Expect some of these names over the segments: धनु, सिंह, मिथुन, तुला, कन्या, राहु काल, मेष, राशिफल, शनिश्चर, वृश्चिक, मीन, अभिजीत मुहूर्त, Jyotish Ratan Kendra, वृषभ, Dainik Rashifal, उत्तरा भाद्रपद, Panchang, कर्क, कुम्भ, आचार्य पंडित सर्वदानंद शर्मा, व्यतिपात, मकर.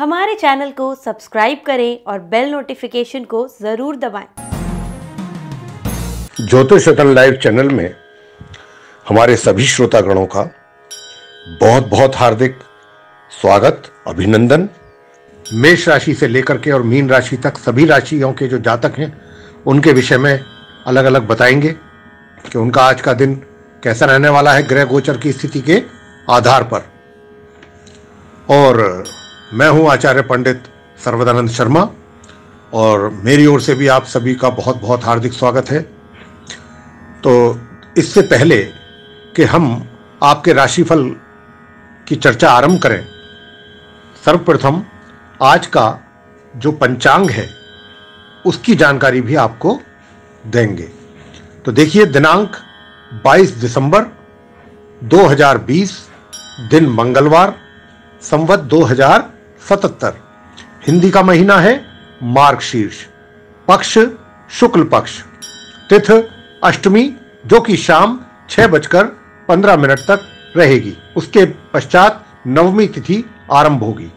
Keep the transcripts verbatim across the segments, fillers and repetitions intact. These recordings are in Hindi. हमारे चैनल को सब्सक्राइब करें और बेल नोटिफिकेशन को जरूर दबाएं। ज्योतिष रतन लाइव चैनल में हमारे सभी श्रोतागणों का बहुत बहुत हार्दिक स्वागत, अभिनंदन। मेष राशि से लेकर के और मीन राशि तक सभी राशियों के जो जातक हैं उनके विषय में अलग अलग बताएंगे कि उनका आज का दिन कैसा रहने वाला है ग्रह गोचर की स्थिति के आधार पर। और मैं हूं आचार्य पंडित सर्वदानंद शर्मा और मेरी ओर से भी आप सभी का बहुत बहुत हार्दिक स्वागत है। तो इससे पहले कि हम आपके राशिफल की चर्चा आरंभ करें, सर्वप्रथम आज का जो पंचांग है उसकी जानकारी भी आपको देंगे। तो देखिए, दिनांक बाईस दिसंबर दो हज़ार बीस, दिन मंगलवार, संवत दो हज़ार सतहत्तर। हिंदी का महीना है मार्गशीर्ष, पक्ष शुक्ल पक्ष, तिथ अष्टमी जो कि शाम छह बजकर पंद्रह मिनट तक रहेगी। उसके पश्चात नवमी तिथि आरंभ होगी।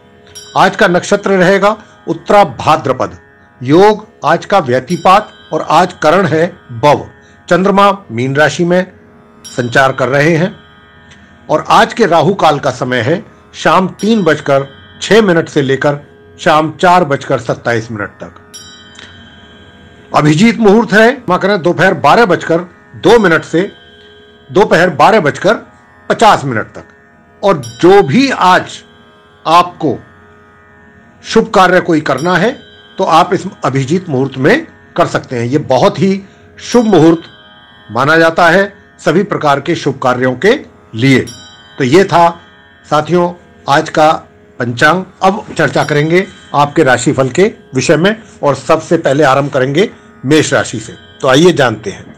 आज का नक्षत्र रहेगा उत्तरा भाद्रपद। योग आज का व्यतिपात और आज करण है बव। चंद्रमा मीन राशि में संचार कर रहे हैं और आज के राहु काल का समय है शाम तीन बजकर छह मिनट से लेकर शाम चार बजकर सत्ताईस मिनट तक। अभिजीत मुहूर्त है मां करें दोपहर बारह बजकर दो मिनट से दोपहर बारह बजकर पचास मिनट तक। और जो भी आज आपको शुभ कार्य कोई करना है तो आप इस अभिजीत मुहूर्त में कर सकते हैं। ये बहुत ही शुभ मुहूर्त माना जाता है सभी प्रकार के शुभ कार्यों के लिए। तो ये था साथियों आज का पंचांग। अब चर्चा करेंगे आपके राशिफल के विषय में और सबसे पहले आरंभ करेंगे मेष राशि से। तो आइए जानते हैं।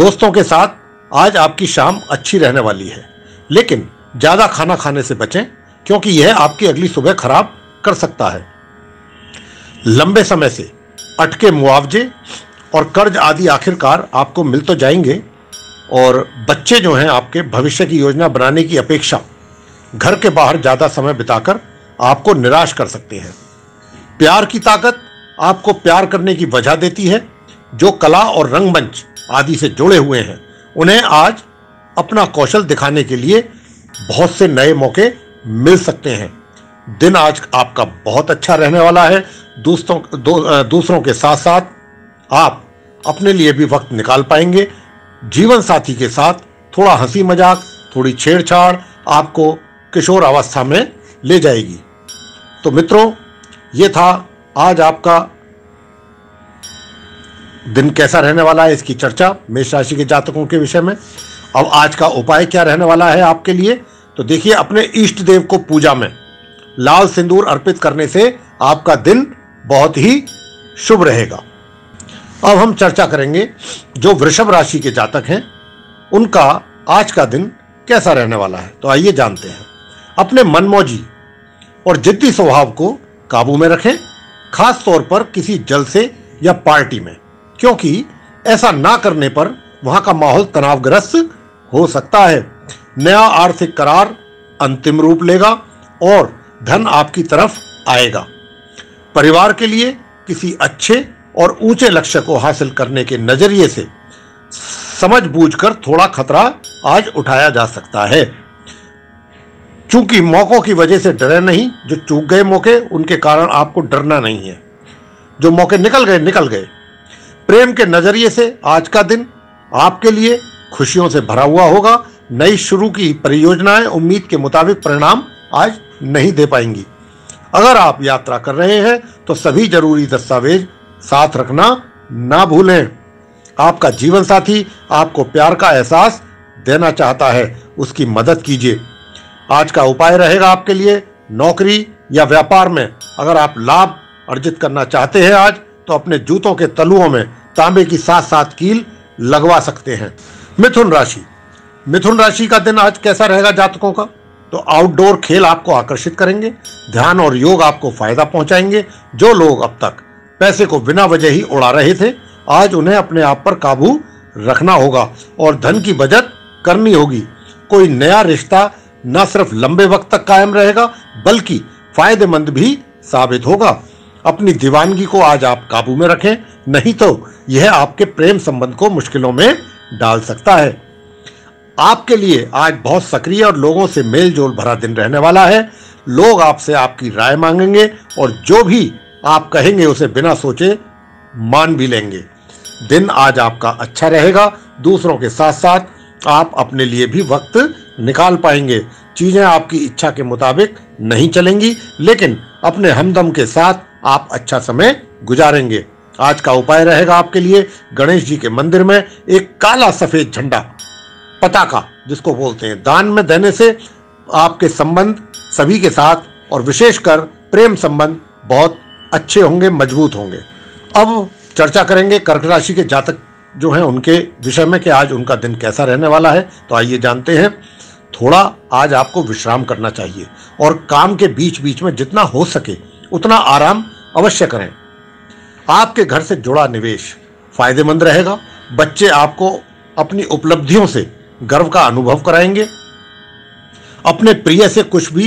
दोस्तों के साथ आज आपकी शाम अच्छी रहने वाली है, लेकिन ज़्यादा खाना खाने से बचें क्योंकि यह आपकी अगली सुबह खराब कर सकता है। लंबे समय से अटके मुआवजे और कर्ज आदि आखिरकार आपको मिल तो जाएंगे। और बच्चे जो हैं आपके भविष्य की योजना बनाने की अपेक्षा घर के बाहर ज़्यादा समय बिताकर आपको निराश कर सकते हैं। प्यार की ताकत आपको प्यार करने की वजह देती है। जो कला और रंगमंच आदि से जुड़े हुए हैं उन्हें आज अपना कौशल दिखाने के लिए बहुत से नए मौके मिल सकते हैं। दिन आज आपका बहुत अच्छा रहने वाला है। दूसरों दो, दूसरों के साथ साथ आप अपने लिए भी वक्त निकाल पाएंगे। जीवन साथी के साथ थोड़ा हंसी मजाक, थोड़ी छेड़छाड़ आपको किशोर अवस्था में ले जाएगी। तो मित्रों, ये था आज आपका दिन कैसा रहने वाला है इसकी चर्चा मेष राशि के जातकों के विषय में। अब आज का उपाय क्या रहने वाला है आपके लिए, तो देखिए, अपने इष्ट देव को पूजा में लाल सिंदूर अर्पित करने से आपका दिन बहुत ही शुभ रहेगा। अब हम चर्चा करेंगे जो वृषभ राशि के जातक हैं उनका आज का दिन कैसा रहने वाला है। तो आइए जानते हैं। अपने मनमौजी और जिद्दी स्वभाव को काबू में रखें, खास तौर पर किसी जलसे या पार्टी में, क्योंकि ऐसा ना करने पर वहां का माहौल तनावग्रस्त हो सकता है। नया आर्थिक करार अंतिम रूप लेगा और धन आपकी तरफ आएगा। परिवार के लिए किसी अच्छे और ऊंचे लक्ष्य को हासिल करने के नजरिए से समझ बूझकर थोड़ा खतरा आज उठाया जा सकता है। चूंकि मौकों की वजह से डरे नहीं, जो चूक गए मौके उनके कारण आपको डरना नहीं है। जो मौके निकल गए निकल गए। प्रेम के नजरिए से आज का दिन आपके लिए खुशियों से भरा हुआ होगा। नई शुरू की परियोजनाएं उम्मीद के मुताबिक परिणाम आज नहीं दे पाएंगी। अगर आप यात्रा कर रहे हैं तो सभी जरूरी दस्तावेज साथ रखना ना भूलें। आपका जीवन साथी आपको प्यार का एहसास देना चाहता है, उसकी मदद कीजिए। आज का उपाय रहेगा आपके लिए नौकरी या व्यापार में अगर आप लाभ अर्जित करना चाहते हैं आज, तो अपने जूतों के तलुओं में तांबे की साथ साथ कील लगवा सकते हैं। मिथुन राशि मिथुन राशि का दिन आज कैसा रहेगा जातकों का, तो आउटडोर खेल आपको आकर्षित करेंगे। ध्यान और योग आपको फायदा पहुंचाएंगे। जो लोग अब तक पैसे को बिना वजह ही उड़ा रहे थे आज उन्हें अपने आप पर काबू रखना होगा और धन की बचत करनी होगी। कोई नया रिश्ता न सिर्फ लंबे वक्त तक कायम रहेगा बल्कि फायदेमंद भी साबित होगा। अपनी दीवानगी को आज आप काबू में रखें, नहीं तो यह आपके प्रेम संबंध को मुश्किलों में डाल सकता है। आपके लिए आज बहुत सक्रिय और लोगों से मेल जोल भरा दिन रहने वाला है। लोग आपसे आपकी राय मांगेंगे और जो भी आप कहेंगे उसे बिना सोचे मान भी लेंगे। दिन आज आपका अच्छा रहेगा। दूसरों के साथ साथ आप अपने लिए भी वक्त निकाल पाएंगे। चीज़ें आपकी इच्छा के मुताबिक नहीं चलेंगी, लेकिन अपने हमदम के साथ आप अच्छा समय गुजारेंगे। आज का उपाय रहेगा आपके लिए गणेश जी के मंदिर में एक काला सफेद झंडा पताका, जिसको बोलते हैं, दान में देने से आपके संबंध सभी के साथ और विशेषकर प्रेम संबंध बहुत अच्छे होंगे, मजबूत होंगे। अब चर्चा करेंगे कर्क राशि के जातक जो हैं उनके विषय में कि आज उनका दिन कैसा रहने वाला है। तो आइए जानते हैं। थोड़ा आज आपको विश्राम करना चाहिए और काम के बीच बीच में जितना हो सके उतना आराम अवश्य करें। आपके घर से जुड़ा निवेश फायदेमंद रहेगा। बच्चे आपको अपनी उपलब्धियों से गर्व का अनुभव कराएंगे। अपने प्रिय से कुछ भी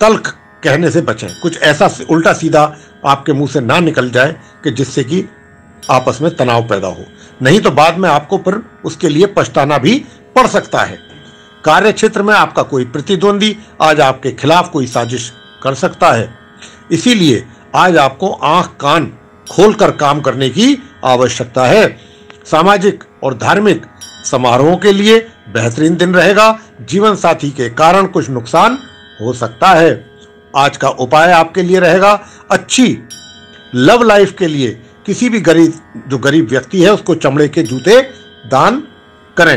तल्ख कहने से बचें। कुछ ऐसा उल्टा सीधा आपके मुंह से ना निकल जाए कि जिससे कि आपस में तनाव पैदा हो, नहीं तो बाद में आपको पर उसके लिए पछताना भी पड़ सकता है। कार्य क्षेत्र में आपका कोई प्रतिद्वंदी आज आपके खिलाफ कोई साजिश कर सकता है, इसीलिए आज आपको आंख कान खोलकर काम करने की आवश्यकता है। सामाजिक और धार्मिक समारोहों के लिए बेहतरीन दिन रहेगा। जीवन साथी के कारण कुछ नुकसान हो सकता है। आज का उपाय आपके लिए रहेगा अच्छी लव लाइफ के लिए किसी भी गरीब जो गरीब व्यक्ति है उसको चमड़े के जूते दान करें।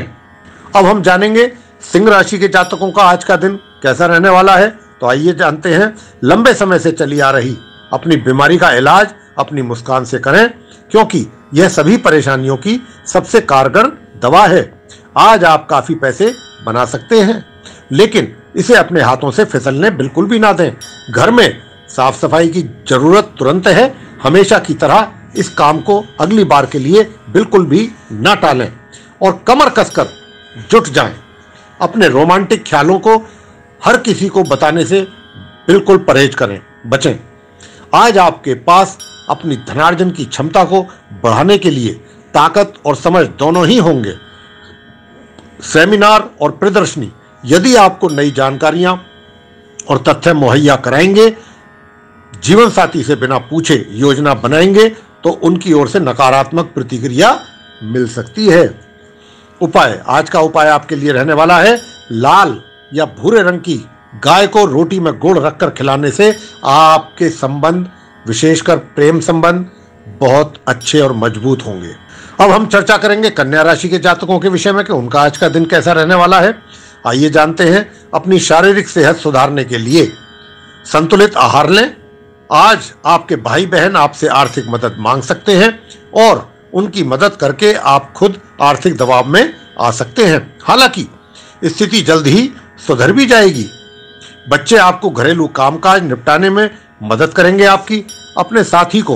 अब हम जानेंगे सिंह राशि के जातकों का आज का दिन कैसा रहने वाला है। तो आइए जानते हैं। लंबे समय से चली आ रही अपनी बीमारी का इलाज अपनी मुस्कान से करें, क्योंकि यह सभी परेशानियों की सबसे कारगर दवा है। आज आप काफी पैसे बना सकते हैं, लेकिन इसे अपने हाथों से फिसलने बिल्कुल भी ना दें। घर में साफ सफाई की जरूरत तुरंत है। हमेशा की तरह इस काम को अगली बार के लिए बिल्कुल भी ना टालें और कमर कसकर जुट जाएं। अपने रोमांटिक ख्यालों को हर किसी को बताने से बिल्कुल परहेज करें, बचें। आज आपके पास अपनी धनार्जन की क्षमता को बढ़ाने के लिए ताकत और समझ दोनों ही होंगे। सेमिनार और प्रदर्शनी यदि आपको नई जानकारियां और तथ्य मुहैया कराएंगे, जीवन साथी से बिना पूछे योजना बनाएंगे तो उनकी ओर से नकारात्मक प्रतिक्रिया मिल सकती है। उपाय आज का उपाय आपके लिए रहने वाला है लाल या भूरे रंग की गाय को रोटी में गुड़ रखकर खिलाने से आपके संबंध विशेषकर प्रेम संबंध बहुत अच्छे और मजबूत होंगे। अब हम चर्चा करेंगे कन्या राशि के जातकों के विषय में कि उनका आज का दिन कैसा रहने वाला है। आइए जानते हैं। अपनी शारीरिक सेहत सुधारने के लिए संतुलित आहार लें। आज आपके भाई बहन आपसे आर्थिक मदद मांग सकते हैं और उनकी मदद करके आप खुद आर्थिक दबाव में आ सकते हैं। हालांकि स्थिति जल्द ही सुधर भी जाएगी। बच्चे आपको घरेलू कामकाज निपटाने में मदद करेंगे। आपकी अपने साथी को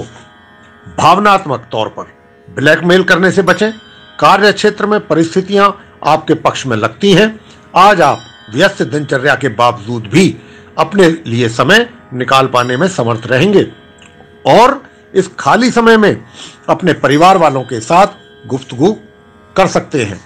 भावनात्मक तौर पर ब्लैकमेल करने से बचें। कार्य क्षेत्र में परिस्थितियां आपके पक्ष में लगती हैं। आज आप व्यस्त दिनचर्या के बावजूद भी अपने लिए समय निकाल पाने में समर्थ रहेंगे और इस खाली समय में अपने परिवार वालों के साथ गुफ्तगू कर सकते हैं।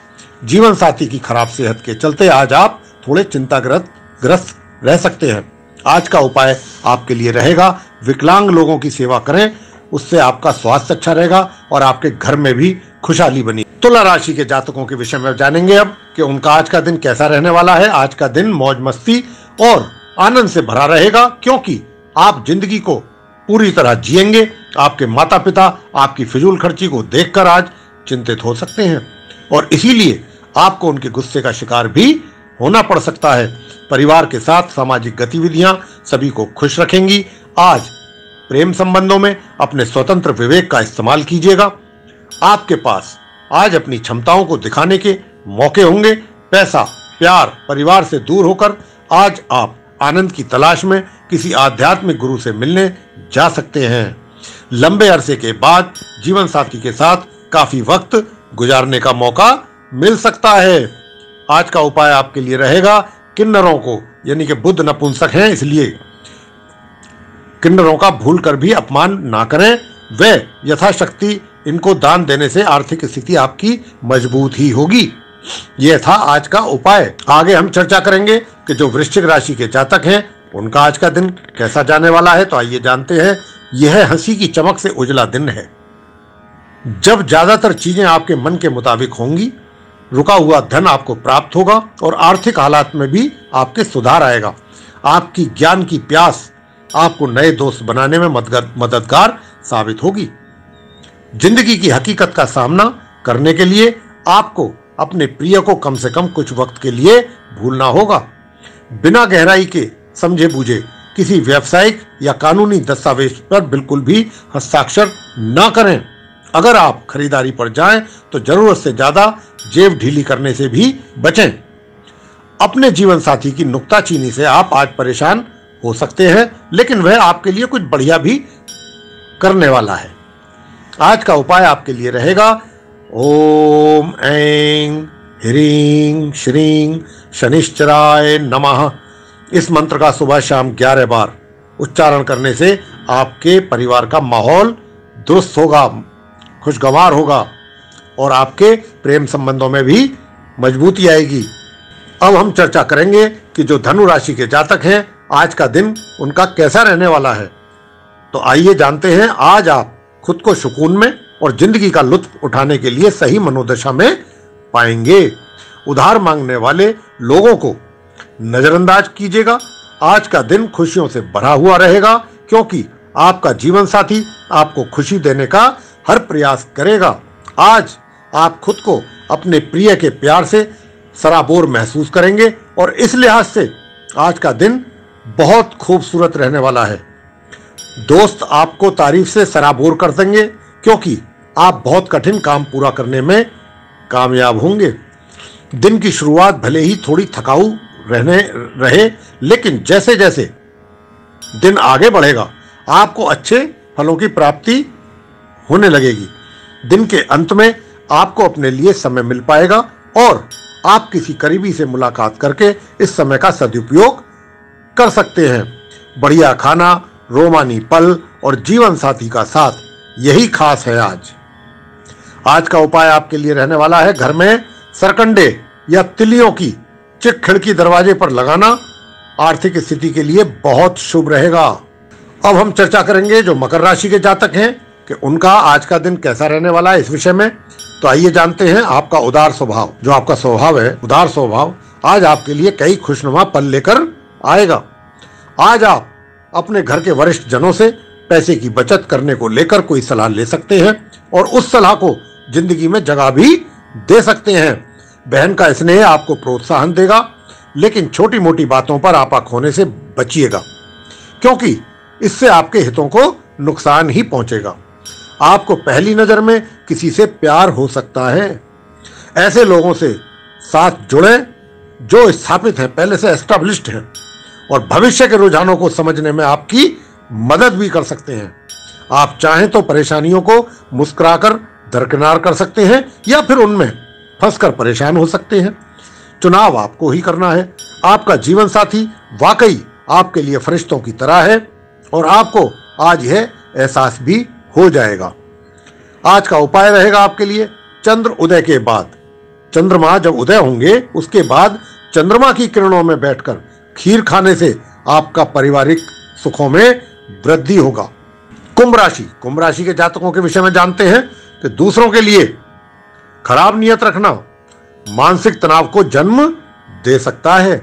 जीवन साथी की खराब सेहत के चलते आज आप थोड़े चिंताग्रस्त ग्रस्त रह सकते हैं। आज का उपाय आपके लिए रहेगा विकलांग लोगों की सेवा करें, उससे आपका स्वास्थ्य अच्छा रहेगा और आपके घर में भी खुशहाली बनी। तुला राशि के जातकों के विषय में जानेंगे अब कि उनका आज का दिन कैसा रहने वाला है। आज का दिन मौज मस्ती और आनंद से भरा रहेगा, क्योंकि आप जिंदगी को पूरी तरह जिएंगे। आपके माता पिता आपकी फिजूल खर्ची को देखकर आज चिंतित हो सकते हैं और इसीलिए आपको उनके गुस्से का शिकार भी होना पड़ सकता है। परिवार के साथ सामाजिक गतिविधियां सभी को खुश रखेंगी। आज प्रेम संबंधों में अपने स्वतंत्र विवेक का इस्तेमाल कीजिएगा। आपके पास आज अपनी क्षमताओं को दिखाने के मौके होंगे। पैसा, प्यार, परिवार से दूर होकर आज आप आनंद की तलाश में किसी आध्यात्मिक गुरु से मिलने जा सकते हैं। लंबे अरसे के बाद जीवन साथी के साथ काफी वक्त गुजारने का मौका मिल सकता है। आज का उपाय आपके लिए रहेगा किन्नरों को, यानी कि बुद्ध नपुंसक हैं इसलिए किन्नरों का भूल कर भी अपमान ना करें। वे यथाशक्ति इनको दान देने से आर्थिक स्थिति आपकी मजबूत ही होगी। यह था आज का उपाय। आगे हम चर्चा करेंगे कि जो वृश्चिक राशि के जातक हैं उनका आज का दिन कैसा जाने वाला है। तो आइए जानते हैं। यह हंसी की चमक से उजला दिन है। जब ज्यादातर चीजें आपके मन के मुताबिक होंगी, रुका हुआ धन आपको प्राप्त होगा और आर्थिक हालात में भी आपके सुधार आएगा। आपकी ज्ञान की प्यास आपको नए दोस्त बनाने में मददगार साबित होगी। जिंदगी की हकीकत का सामना करने के लिए आपको अपने प्रिय को कम से कम कुछ वक्त के लिए भूलना होगा। बिना गहराई के समझे बूझे किसी व्यावसायिक या कानूनी दस्तावेज पर बिल्कुल भी हस्ताक्षर न करें। अगर आप खरीदारी पर जाएं तो जरूरत से ज्यादा जेब ढीली करने से भी बचें। अपने जीवन साथी की नुक्ताचीनी से आप आज परेशान हो सकते हैं, लेकिन वह आपके लिए कुछ बढ़िया भी करने वाला है। आज का उपाय आपके लिए रहेगा ओम ऐं ह्रीं श्रीं शनिश्चराय नमः। इस मंत्र का सुबह शाम ग्यारह बार उच्चारण करने से आपके परिवार का माहौल दुरुस्त होगा, खुशगवार होगा और आपके प्रेम संबंधों में भी मजबूती आएगी। अब हम चर्चा करेंगे कि जो धनु राशि के जातक हैं आज का दिन उनका कैसा रहने वाला है। तो आइए जानते हैं। आज आप खुद को सुकून में और जिंदगी का लुत्फ उठाने के लिए सही मनोदशा में पाएंगे। उधार मांगने वाले लोगों को नजरअंदाज कीजिएगा। आज का दिन खुशियों से भरा हुआ रहेगा क्योंकि आपका जीवन साथी आपको खुशी देने का हर प्रयास करेगा। आज आप खुद को अपने प्रिय के प्यार से सराबोर महसूस करेंगे और इस लिहाज से आज का दिन बहुत खूबसूरत रहने वाला है। दोस्त आपको तारीफ से सराबोर कर देंगे क्योंकि आप बहुत कठिन काम पूरा करने में कामयाब होंगे। दिन की शुरुआत भले ही थोड़ी थकाऊ रहने रहे, लेकिन जैसे जैसे दिन आगे बढ़ेगा आपको अच्छे फलों की प्राप्ति होने लगेगी। दिन के अंत में आपको अपने लिए समय मिल पाएगा और आप किसी करीबी से मुलाकात करके इस समय का सदुपयोग कर सकते हैं। बढ़िया खाना, रोमानी पल और जीवन साथी का साथ, यही खास है आज। आज का उपाय आपके लिए रहने वाला है घर में सरकंडे या तिलियों की चिट खिड़की दरवाजे पर लगाना आर्थिक स्थिति के लिए बहुत शुभ रहेगा। अब हम चर्चा करेंगे जो मकर राशि के जातक हैं कि उनका आज का दिन कैसा रहने वाला है इस विषय में। तो आइए जानते हैं। आपका उदार स्वभाव, जो आपका स्वभाव है उदार स्वभाव, आज आपके लिए कई खुशनुमा पल लेकर आएगा। आज आप अपने घर के वरिष्ठ जनों से पैसे की बचत करने को लेकर कोई सलाह ले सकते हैं और उस सलाह को जिंदगी में जगह भी दे सकते हैं। बहन का स्नेह आपको प्रोत्साहन देगा, लेकिन छोटी मोटी बातों पर आपा खोने से बचिएगा क्योंकि इससे आपके हितों को नुकसान ही पहुंचेगा। आपको पहली नजर में किसी से प्यार हो सकता है। ऐसे लोगों से साथ जुड़ें जो स्थापित हैं, पहले से एस्टेब्लिश्ड हैं और भविष्य के रुझानों को समझने में आपकी मदद भी कर सकते हैं। आप चाहें तो परेशानियों को मुस्कुराकर दरकिनार कर सकते हैं या फिर उनमें फंसकर परेशान हो सकते हैं। चुनाव आपको ही करना है। आपका जीवन साथी वाकई आपके लिए फरिश्तों की तरह है और आपको आज यह एहसास भी हो जाएगा। आज का उपाय रहेगा आपके लिए चंद्र उदय के बाद। चंद्रमा जब उदय होंगे उसके बाद चंद्रमा की किरणों में बैठकर खीर खाने से आपका पारिवारिक सुखों में वृद्धि होगा। कुंभ राशि कुंभ राशि के जातकों के विषय में जानते हैं कि दूसरों के लिए खराब नियत रखना मानसिक तनाव को जन्म दे सकता है।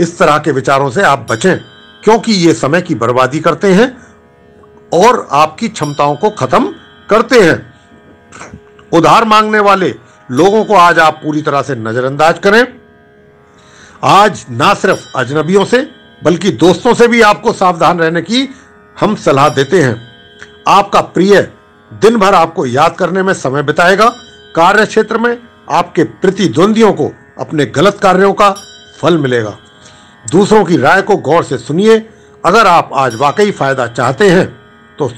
इस तरह के विचारों से आप बचें क्योंकि ये समय की बर्बादी करते हैं और आपकी क्षमताओं को खत्म करते हैं। उधार मांगने वाले लोगों को आज आप पूरी तरह से नजरअंदाज करें। आज ना सिर्फ अजनबियों से बल्कि दोस्तों से भी आपको सावधान रहने की हम सलाह देते हैं। आपका प्रिय दिन भर आपको याद करने में समय बिताएगा। कार्य क्षेत्र में आपके प्रतिद्वंदियों को अपने गलत कार्यों का फल मिलेगा। दूसरों की राय को गौर से सुनिए। अगर आप आज वाकई फायदा चाहते हैं तो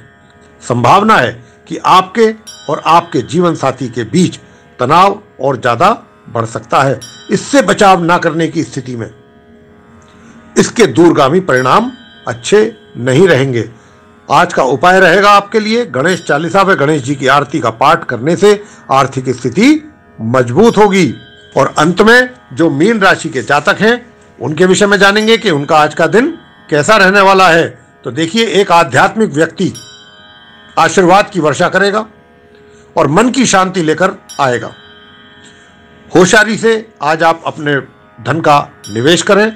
संभावना है कि आपके और आपके जीवन साथी के बीच तनाव और ज्यादा बढ़ सकता है। इससे बचाव ना करने की स्थिति में इसके दूरगामी परिणाम अच्छे नहीं रहेंगे। आज का उपाय रहेगा आपके लिए गणेश चालीसा में गणेश जी की आरती का पाठ करने से आर्थिक स्थिति मजबूत होगी। और अंत में जो मीन राशि के जातक हैं उनके विषय में जानेंगे कि उनका आज का दिन कैसा रहने वाला है। तो देखिए, एक आध्यात्मिक व्यक्ति आशीर्वाद की वर्षा करेगा और मन की शांति लेकर आएगा। होशियारी से आज आप अपने धन का निवेश करें।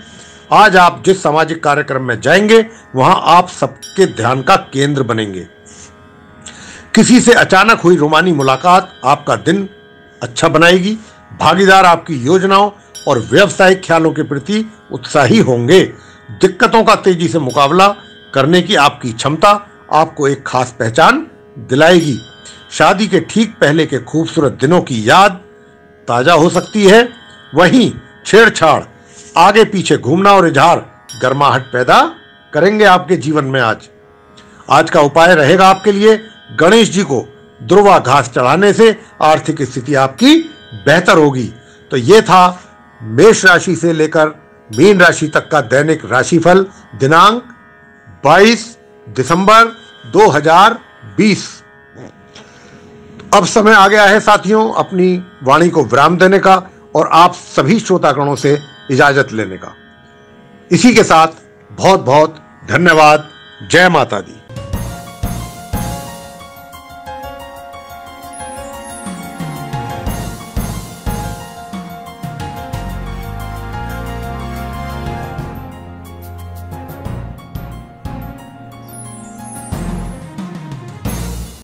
आज आप जिस सामाजिक कार्यक्रम में जाएंगे वहां आप सबके ध्यान का केंद्र बनेंगे। किसी से अचानक हुई रोमानी मुलाकात आपका दिन अच्छा बनाएगी। भागीदार आपकी योजनाओं और व्यवसायिक ख्यालों के प्रति उत्साही होंगे। दिक्कतों का तेजी से मुकाबला करने की आपकी क्षमता आपको एक खास पहचान दिलाएगी। शादी के ठीक पहले के खूबसूरत दिनों की याद ताजा हो सकती है। वहीं छेड़छाड़, आगे पीछे घूमना और इजहार गर्माहट पैदा करेंगे आपके जीवन में। आज आज का उपाय रहेगा आपके लिए गणेश जी को दुर्वा घास चढ़ाने से आर्थिक स्थिति आपकी बेहतर होगी। तो ये था मेष राशि से लेकर मीन राशि तक का दैनिक राशिफल दिनांक बाईस दिसंबर दो हजार बीस। अब समय आ गया है साथियों अपनी वाणी को विराम देने का और आप सभी श्रोतागणों से इजाजत लेने का। इसी के साथ बहुत बहुत धन्यवाद। जय माता दी।